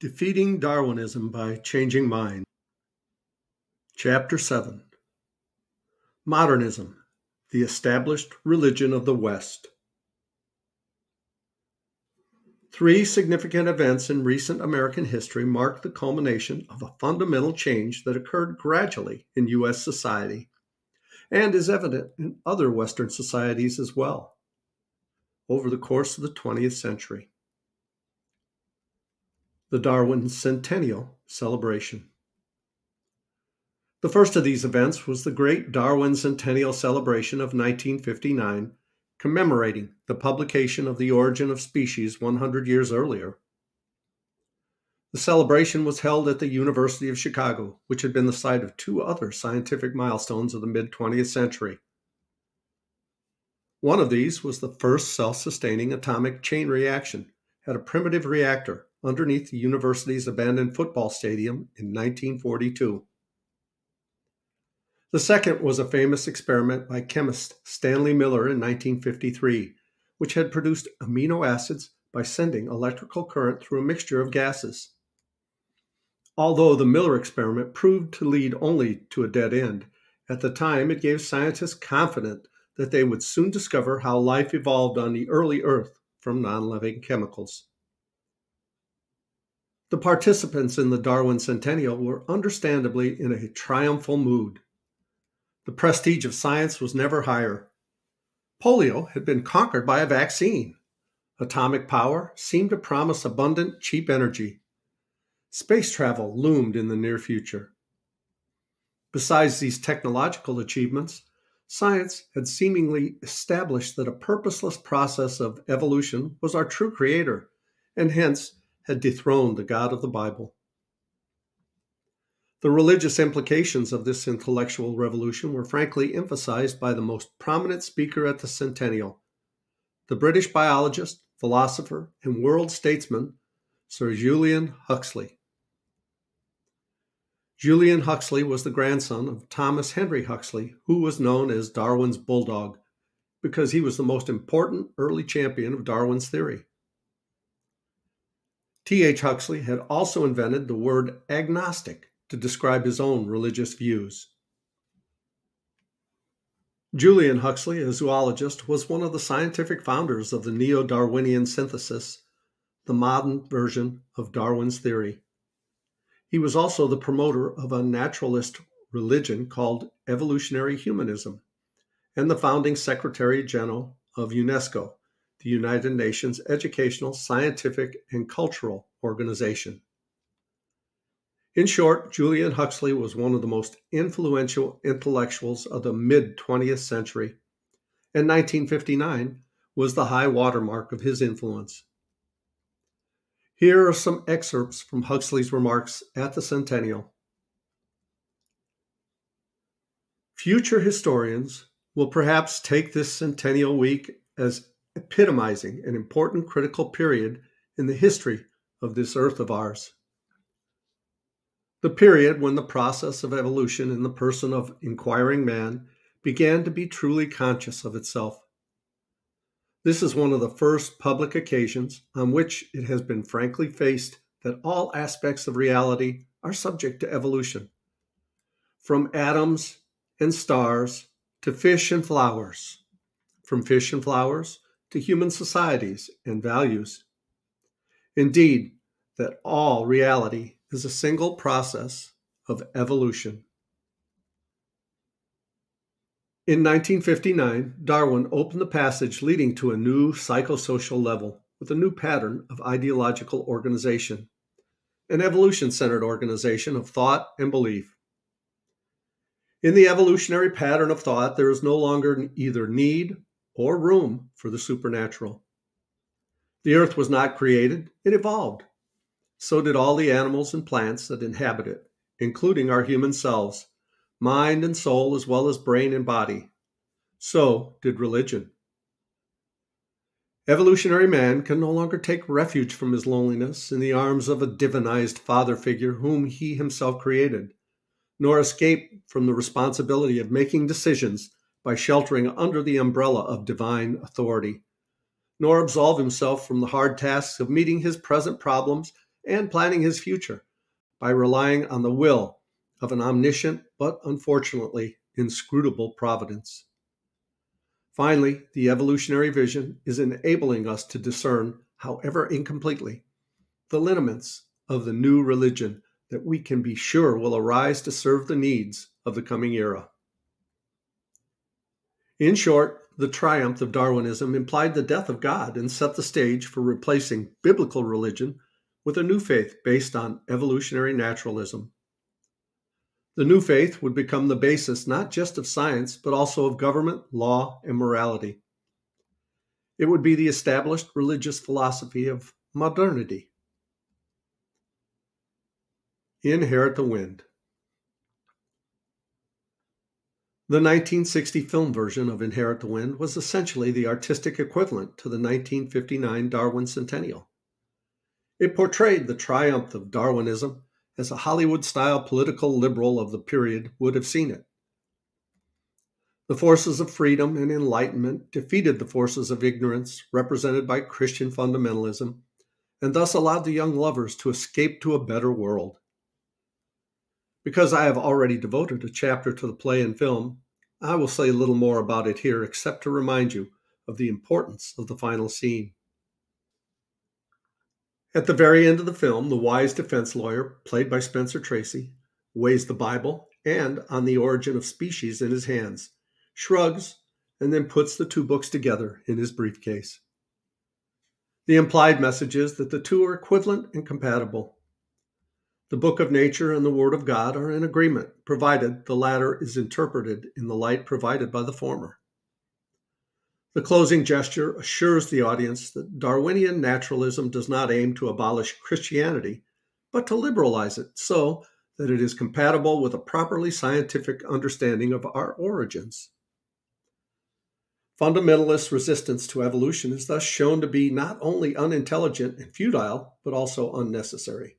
Defeating Darwinism by Changing Minds. Chapter 7. Modernism, the Established Religion of the West. Three significant events in recent American history mark the culmination of a fundamental change that occurred gradually in U.S. society and is evident in other Western societies as well over the course of the 20th century. The Darwin Centennial Celebration. The first of these events was the Great Darwin Centennial Celebration of 1959, commemorating the publication of The Origin of Species 100 years earlier. The celebration was held at the University of Chicago, which had been the site of two other scientific milestones of the mid-20th century. One of these was the first self-sustaining atomic chain reaction at a primitive reactor underneath the university's abandoned football stadium in 1942. The second was a famous experiment by chemist Stanley Miller in 1953, which had produced amino acids by sending electrical current through a mixture of gases. Although the Miller experiment proved to lead only to a dead end, at the time it gave scientists confidence that they would soon discover how life evolved on the early Earth from non-living chemicals. The participants in the Darwin Centennial were understandably in a triumphal mood. The prestige of science was never higher. Polio had been conquered by a vaccine. Atomic power seemed to promise abundant, cheap energy. Space travel loomed in the near future. Besides these technological achievements, science had seemingly established that a purposeless process of evolution was our true creator, and hence had dethroned the God of the Bible. The religious implications of this intellectual revolution were frankly emphasized by the most prominent speaker at the centennial, the British biologist, philosopher, and world statesman, Sir Julian Huxley. Julian Huxley was the grandson of Thomas Henry Huxley, who was known as Darwin's bulldog, because he was the most important early champion of Darwin's theory. T.H. Huxley had also invented the word agnostic to describe his own religious views. Julian Huxley, a zoologist, was one of the scientific founders of the neo-Darwinian synthesis, the modern version of Darwin's theory. He was also the promoter of a naturalist religion called evolutionary humanism and the founding Secretary General of UNESCO, the United Nations Educational, Scientific, and Cultural Organization. In short, Julian Huxley was one of the most influential intellectuals of the mid-20th century, and 1959 was the high watermark of his influence. Here are some excerpts from Huxley's remarks at the centennial. Future historians will perhaps take this centennial week as epitomizing an important critical period in the history of this Earth of ours. The period when the process of evolution in the person of inquiring man began to be truly conscious of itself. This is one of the first public occasions on which it has been frankly faced that all aspects of reality are subject to evolution, from atoms and stars to fish and flowers, from fish and flowers to human societies and values. Indeed, that all reality is a single process of evolution. In 1959, Darwin opened the passage leading to a new psychosocial level with a new pattern of ideological organization, an evolution-centered organization of thought and belief. In the evolutionary pattern of thought, there is no longer either need or room for the supernatural. The earth was not created, it evolved. So did all the animals and plants that inhabit it, including our human selves, mind and soul as well as brain and body. So did religion. Evolutionary man can no longer take refuge from his loneliness in the arms of a divinized father figure whom he himself created, nor escape from the responsibility of making decisions by sheltering under the umbrella of divine authority, nor absolve himself from the hard tasks of meeting his present problems and planning his future by relying on the will of an omniscient but unfortunately inscrutable providence. Finally, the evolutionary vision is enabling us to discern, however incompletely, the lineaments of the new religion that we can be sure will arise to serve the needs of the coming era. In short, the triumph of Darwinism implied the death of God and set the stage for replacing biblical religion with a new faith based on evolutionary naturalism. The new faith would become the basis not just of science, but also of government, law, and morality. It would be the established religious philosophy of modernity. Inherit the Wind. The 1960 film version of Inherit the Wind was essentially the artistic equivalent to the 1959 Darwin Centennial. It portrayed the triumph of Darwinism as a Hollywood-style political liberal of the period would have seen it. The forces of freedom and enlightenment defeated the forces of ignorance represented by Christian fundamentalism, and thus allowed the young lovers to escape to a better world. Because I have already devoted a chapter to the play and film, I will say little more about it here except to remind you of the importance of the final scene. At the very end of the film, the wise defense lawyer, played by Spencer Tracy, weighs the Bible and On the Origin of Species in his hands, shrugs, and then puts the two books together in his briefcase. The implied message is that the two are equivalent and compatible. The book of nature and the word of God are in agreement, provided the latter is interpreted in the light provided by the former. The closing gesture assures the audience that Darwinian naturalism does not aim to abolish Christianity, but to liberalize it so that it is compatible with a properly scientific understanding of our origins. Fundamentalist resistance to evolution is thus shown to be not only unintelligent and futile, but also unnecessary.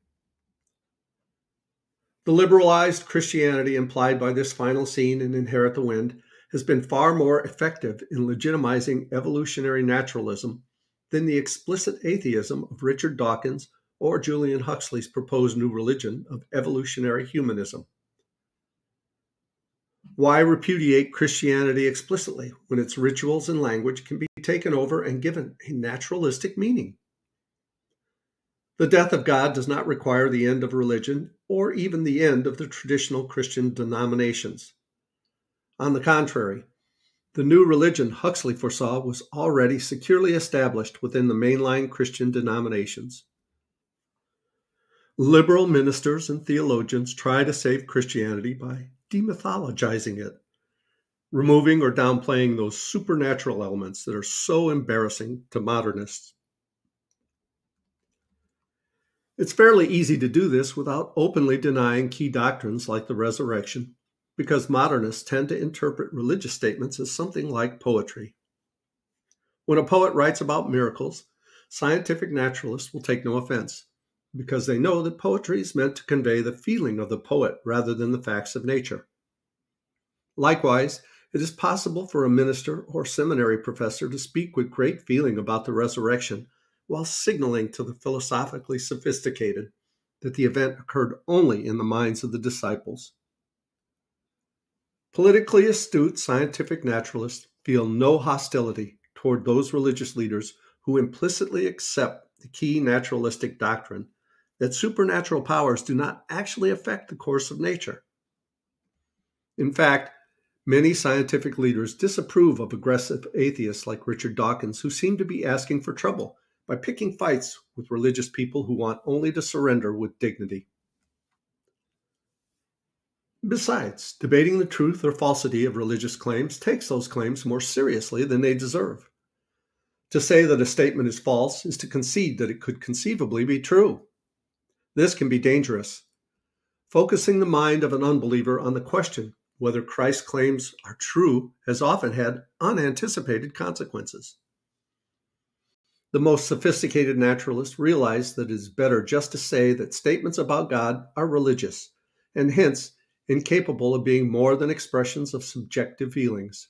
The liberalized Christianity implied by this final scene in Inherit the Wind has been far more effective in legitimizing evolutionary naturalism than the explicit atheism of Richard Dawkins or Julian Huxley's proposed new religion of evolutionary humanism. Why repudiate Christianity explicitly when its rituals and language can be taken over and given a naturalistic meaning? The death of God does not require the end of religion or even the end of the traditional Christian denominations. On the contrary, the new religion Huxley foresaw was already securely established within the mainline Christian denominations. Liberal ministers and theologians try to save Christianity by demythologizing it, removing or downplaying those supernatural elements that are so embarrassing to modernists. It's fairly easy to do this without openly denying key doctrines like the resurrection, because modernists tend to interpret religious statements as something like poetry. When a poet writes about miracles, scientific naturalists will take no offense, because they know that poetry is meant to convey the feeling of the poet rather than the facts of nature. Likewise, it is possible for a minister or seminary professor to speak with great feeling about the resurrection, while signaling to the philosophically sophisticated that the event occurred only in the minds of the disciples. Politically astute scientific naturalists feel no hostility toward those religious leaders who implicitly accept the key naturalistic doctrine that supernatural powers do not actually affect the course of nature. In fact, many scientific leaders disapprove of aggressive atheists like Richard Dawkins, who seem to be asking for trouble by picking fights with religious people who want only to surrender with dignity. Besides, debating the truth or falsity of religious claims takes those claims more seriously than they deserve. To say that a statement is false is to concede that it could conceivably be true. This can be dangerous. Focusing the mind of an unbeliever on the question whether Christ's claims are true has often had unanticipated consequences. The most sophisticated naturalists realize that it is better just to say that statements about God are religious, and hence incapable of being more than expressions of subjective feelings.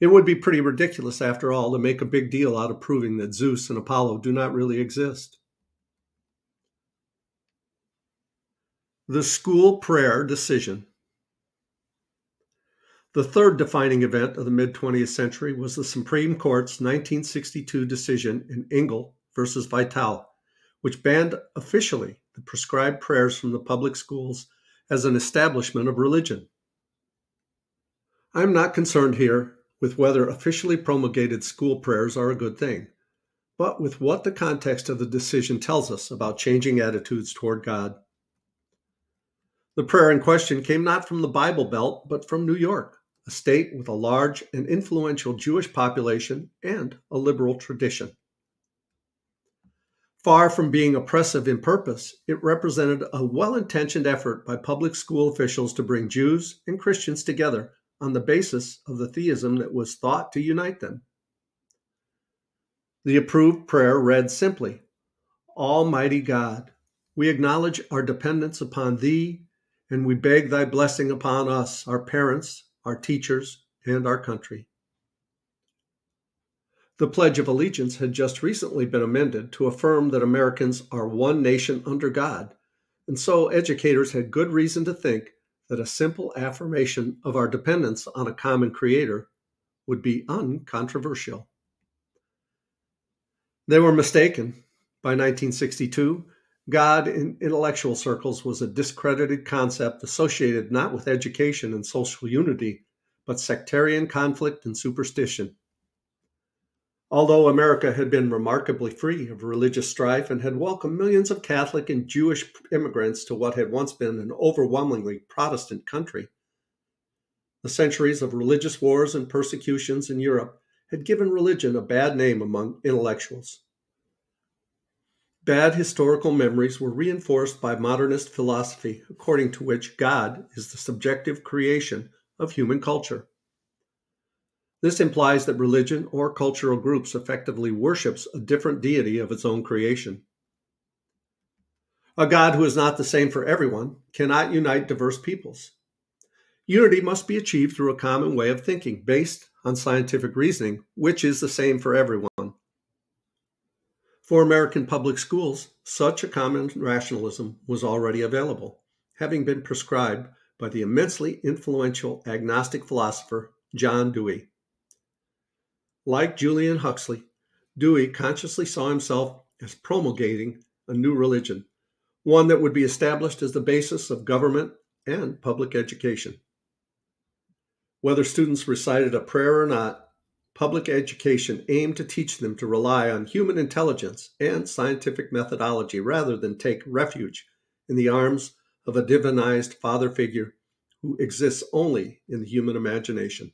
It would be pretty ridiculous, after all, to make a big deal out of proving that Zeus and Apollo do not really exist. the school prayer decision. The third defining event of the mid-20th century was the Supreme Court's 1962 decision in Engel v. Vitale, which banned officially the prescribed prayers from the public schools as an establishment of religion. I'm not concerned here with whether officially promulgated school prayers are a good thing, but with what the context of the decision tells us about changing attitudes toward God. The prayer in question came not from the Bible Belt, but from New York, a state with a large and influential Jewish population and a liberal tradition. Far from being oppressive in purpose, it represented a well-intentioned effort by public school officials to bring Jews and Christians together on the basis of the theism that was thought to unite them. The approved prayer read simply, "Almighty God, we acknowledge our dependence upon Thee, and we beg Thy blessing upon us, our parents, our teachers, and our country." The Pledge of Allegiance had just recently been amended to affirm that Americans are one nation under God, and so educators had good reason to think that a simple affirmation of our dependence on a common creator would be uncontroversial. They were mistaken. By 1962, God in intellectual circles was a discredited concept associated not with education and social unity, but sectarian conflict and superstition. Although America had been remarkably free of religious strife and had welcomed millions of Catholic and Jewish immigrants to what had once been an overwhelmingly Protestant country, the centuries of religious wars and persecutions in Europe had given religion a bad name among intellectuals. Bad historical memories were reinforced by modernist philosophy, according to which God is the subjective creation of human culture. This implies that religion or cultural groups effectively worships a different deity of its own creation. A God who is not the same for everyone cannot unite diverse peoples. Unity must be achieved through a common way of thinking based on scientific reasoning, which is the same for everyone. For American public schools, such a common rationalism was already available, having been prescribed by the immensely influential agnostic philosopher John Dewey. Like Julian Huxley, Dewey consciously saw himself as promulgating a new religion, one that would be established as the basis of government and public education. Whether students recited a prayer or not, public education aimed to teach them to rely on human intelligence and scientific methodology rather than take refuge in the arms of a divinized father figure who exists only in the human imagination.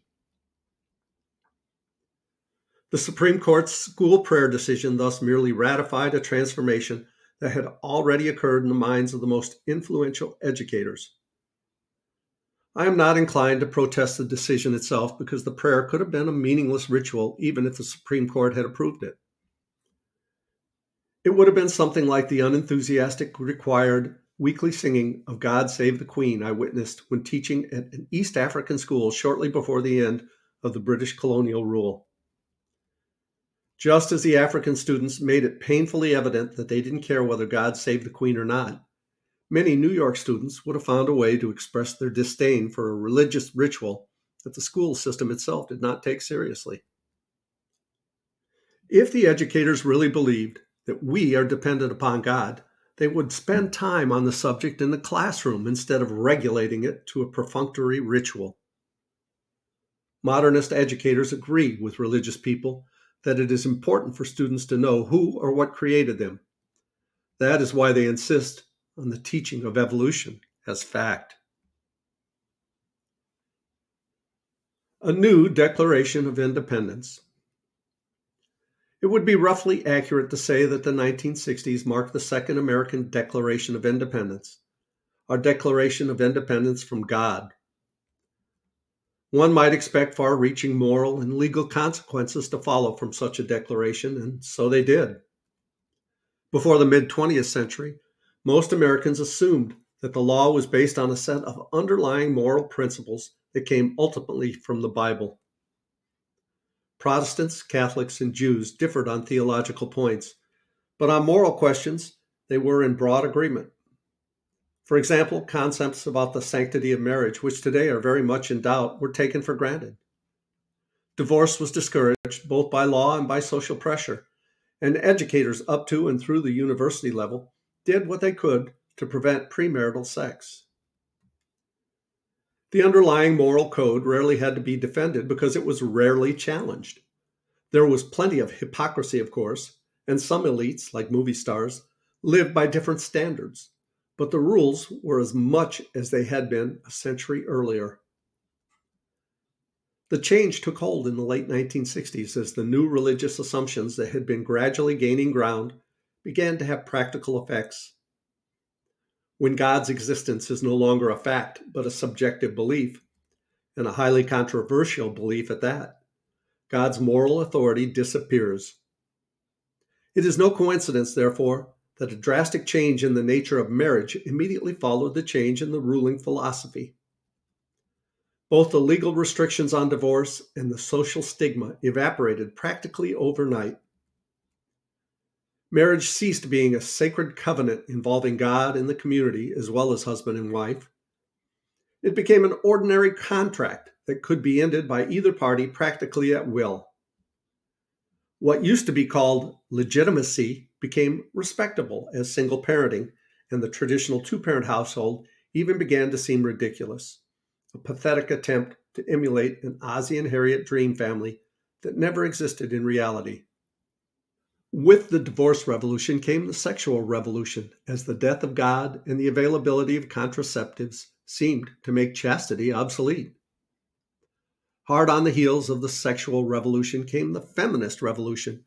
The Supreme Court's school prayer decision thus merely ratified a transformation that had already occurred in the minds of the most influential educators. I am not inclined to protest the decision itself because the prayer could have been a meaningless ritual even if the Supreme Court had approved it. It would have been something like the unenthusiastic required weekly singing of "God Save the Queen" I witnessed when teaching at an East African school shortly before the end of the British colonial rule. Just as the African students made it painfully evident that they didn't care whether God saved the Queen or not, many New York students would have found a way to express their disdain for a religious ritual that the school system itself did not take seriously. If the educators really believed that we are dependent upon God, they would spend time on the subject in the classroom instead of regulating it to a perfunctory ritual. Modernist educators agree with religious people that it is important for students to know who or what created them. That is why they insist on the teaching of evolution as fact. A new Declaration of Independence. It would be roughly accurate to say that the 1960s marked the second American Declaration of Independence, our Declaration of Independence from God. One might expect far-reaching moral and legal consequences to follow from such a declaration, and so they did. Before the mid-20th century, most Americans assumed that the law was based on a set of underlying moral principles that came ultimately from the Bible. Protestants, Catholics, and Jews differed on theological points, but on moral questions, they were in broad agreement. For example, concepts about the sanctity of marriage, which today are very much in doubt, were taken for granted. Divorce was discouraged both by law and by social pressure, and educators up to and through the university level did what they could to prevent premarital sex. The underlying moral code rarely had to be defended because it was rarely challenged. There was plenty of hypocrisy, of course, and some elites, like movie stars, lived by different standards, but the rules were as much as they had been a century earlier. The change took hold in the late 1960s as the new religious assumptions that had been gradually gaining ground began to have practical effects. When God's existence is no longer a fact but a subjective belief, and a highly controversial belief at that, God's moral authority disappears. It is no coincidence, therefore, that a drastic change in the nature of marriage immediately followed the change in the ruling philosophy. Both the legal restrictions on divorce and the social stigma evaporated practically overnight. Marriage ceased being a sacred covenant involving God and the community as well as husband and wife. It became an ordinary contract that could be ended by either party practically at will. What used to be called legitimacy became respectable as single parenting, and the traditional two-parent household even began to seem ridiculous. A pathetic attempt to emulate an Ozzie and Harriet dream family that never existed in reality. With the divorce revolution came the sexual revolution, as the death of God and the availability of contraceptives seemed to make chastity obsolete. Hard on the heels of the sexual revolution came the feminist revolution,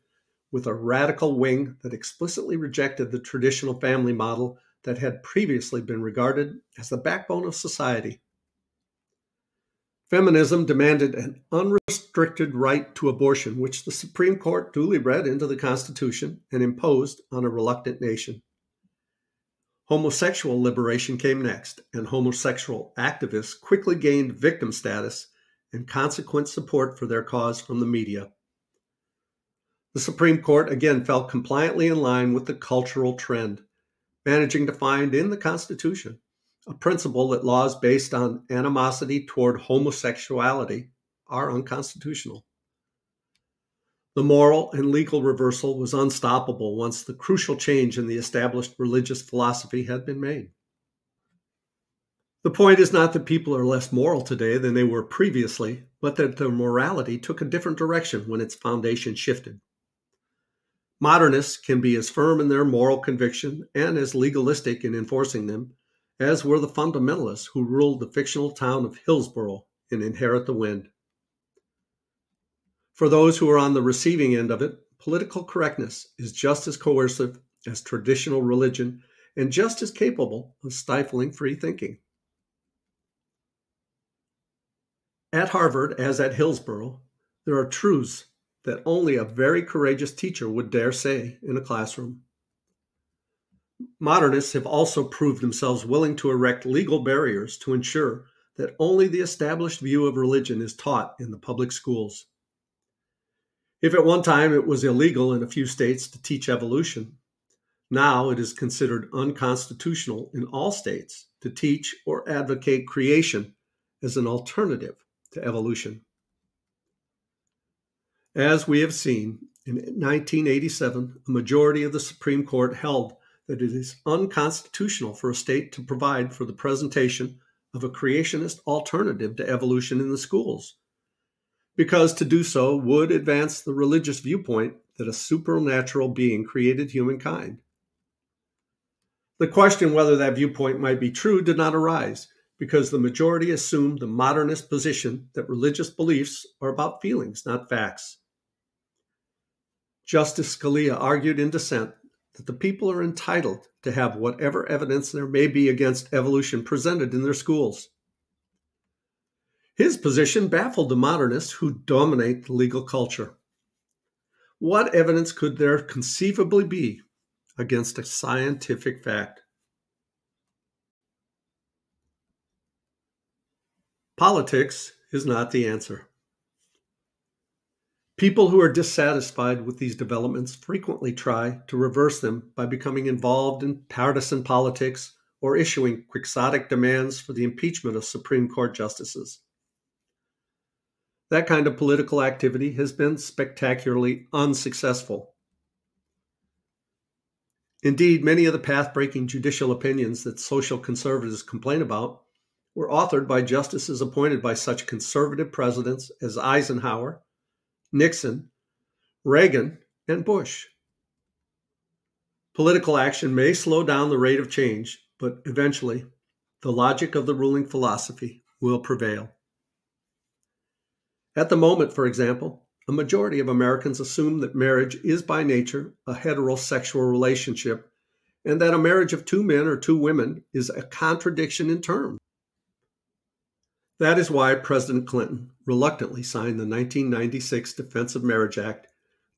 with a radical wing that explicitly rejected the traditional family model that had previously been regarded as the backbone of society. Feminism demanded an unrestricted right to abortion, which the Supreme Court duly read into the Constitution and imposed on a reluctant nation. Homosexual liberation came next, and homosexual activists quickly gained victim status and consequent support for their cause from the media. The Supreme Court again fell compliantly in line with the cultural trend, managing to find in the Constitution a principle that laws based on animosity toward homosexuality are unconstitutional. The moral and legal reversal was unstoppable once the crucial change in the established religious philosophy had been made. The point is not that people are less moral today than they were previously, but that their morality took a different direction when its foundation shifted. Modernists can be as firm in their moral conviction and as legalistic in enforcing them as were the fundamentalists who ruled the fictional town of Hillsboro in Inherit the Wind. For those who are on the receiving end of it, political correctness is just as coercive as traditional religion and just as capable of stifling free thinking. At Harvard, as at Hillsboro, there are truths that only a very courageous teacher would dare say in a classroom. Modernists have also proved themselves willing to erect legal barriers to ensure that only the established view of religion is taught in the public schools. If at one time it was illegal in a few states to teach evolution, now it is considered unconstitutional in all states to teach or advocate creation as an alternative to evolution. As we have seen, in 1987, a majority of the Supreme Court held that it is unconstitutional for a state to provide for the presentation of a creationist alternative to evolution in the schools, because to do so would advance the religious viewpoint that a supernatural being created humankind. The question whether that viewpoint might be true did not arise, because the majority assumed the modernist position that religious beliefs are about feelings, not facts. Justice Scalia argued in dissent that the people are entitled to have whatever evidence there may be against evolution presented in their schools. His position baffled the modernists who dominate the legal culture. What evidence could there conceivably be against a scientific fact? Politics is not the answer. People who are dissatisfied with these developments frequently try to reverse them by becoming involved in partisan politics or issuing quixotic demands for the impeachment of Supreme Court justices. That kind of political activity has been spectacularly unsuccessful. Indeed, many of the path-breaking judicial opinions that social conservatives complain about were authored by justices appointed by such conservative presidents as Eisenhower, Nixon, Reagan, and Bush. Political action may slow down the rate of change, but eventually, the logic of the ruling philosophy will prevail. At the moment, for example, a majority of Americans assume that marriage is by nature a heterosexual relationship and that a marriage of two men or two women is a contradiction in terms. That is why President Clinton reluctantly signed the 1996 Defense of Marriage Act,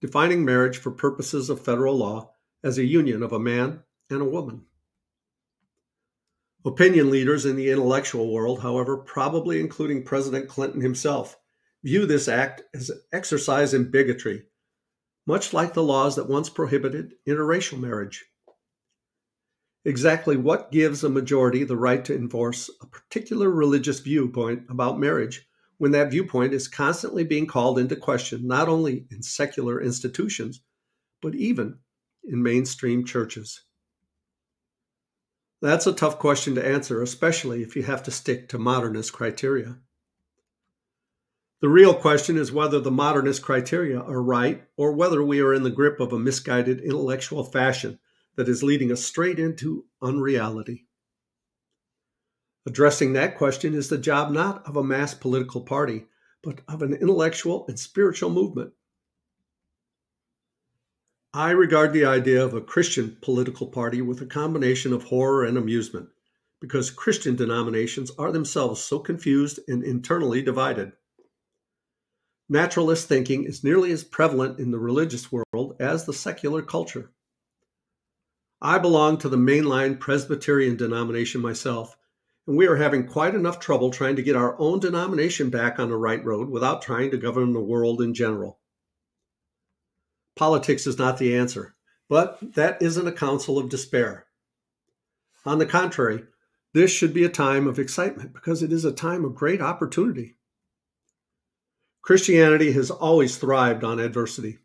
defining marriage for purposes of federal law as a union of a man and a woman. Opinion leaders in the intellectual world, however, probably including President Clinton himself, view this act as an exercise in bigotry, much like the laws that once prohibited interracial marriage. Exactly what gives a majority the right to enforce a particular religious viewpoint about marriage when that viewpoint is constantly being called into question, not only in secular institutions, but even in mainstream churches? That's a tough question to answer, especially if you have to stick to modernist criteria. The real question is whether the modernist criteria are right or whether we are in the grip of a misguided intellectual fashion that is leading us straight into unreality. Addressing that question is the job not of a mass political party, but of an intellectual and spiritual movement. I regard the idea of a Christian political party with a combination of horror and amusement, because Christian denominations are themselves so confused and internally divided. Naturalist thinking is nearly as prevalent in the religious world as the secular culture. I belong to the mainline Presbyterian denomination myself, and we are having quite enough trouble trying to get our own denomination back on the right road without trying to govern the world in general. Politics is not the answer, but that isn't a counsel of despair. On the contrary, this should be a time of excitement because it is a time of great opportunity. Christianity has always thrived on adversity.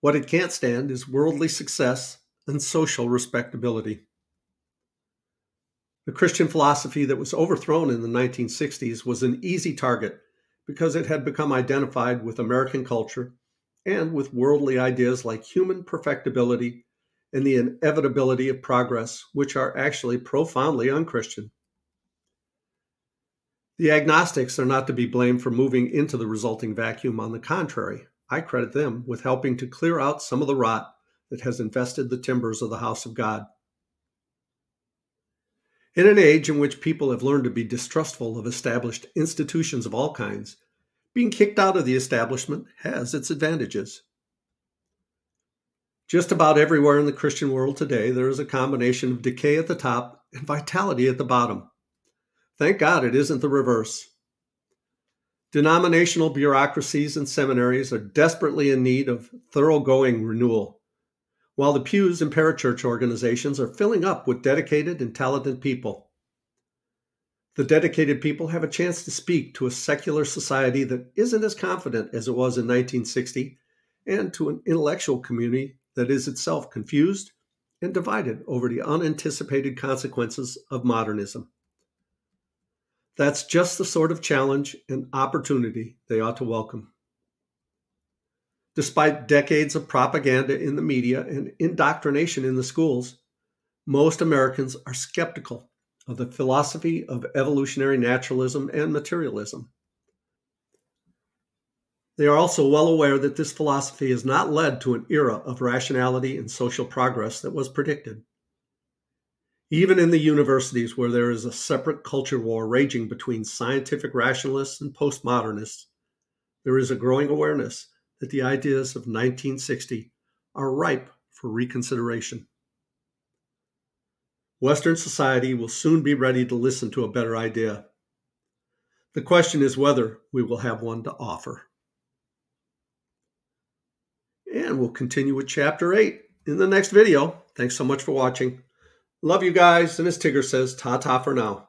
What it can't stand is worldly success and social respectability. The Christian philosophy that was overthrown in the 1960s was an easy target because it had become identified with American culture and with worldly ideas like human perfectibility and the inevitability of progress, which are actually profoundly unchristian. The agnostics are not to be blamed for moving into the resulting vacuum. On the contrary, I credit them with helping to clear out some of the rot that has infested the timbers of the house of God. In an age in which people have learned to be distrustful of established institutions of all kinds, being kicked out of the establishment has its advantages. Just about everywhere in the Christian world today, there is a combination of decay at the top and vitality at the bottom. Thank God it isn't the reverse. Denominational bureaucracies and seminaries are desperately in need of thoroughgoing renewal, while the pews and parachurch organizations are filling up with dedicated and talented people. The dedicated people have a chance to speak to a secular society that isn't as confident as it was in 1960, and to an intellectual community that is itself confused and divided over the unanticipated consequences of modernism. That's just the sort of challenge and opportunity they ought to welcome. Despite decades of propaganda in the media and indoctrination in the schools, most Americans are skeptical of the philosophy of evolutionary naturalism and materialism. They are also well aware that this philosophy has not led to an era of rationality and social progress that was predicted. Even in the universities where there is a separate culture war raging between scientific rationalists and postmodernists, there is a growing awareness that the ideas of 1960 are ripe for reconsideration. Western society will soon be ready to listen to a better idea. The question is whether we will have one to offer. And we'll continue with Chapter 8 in the next video. Thanks so much for watching. Love you guys, and as Tigger says, ta-ta for now.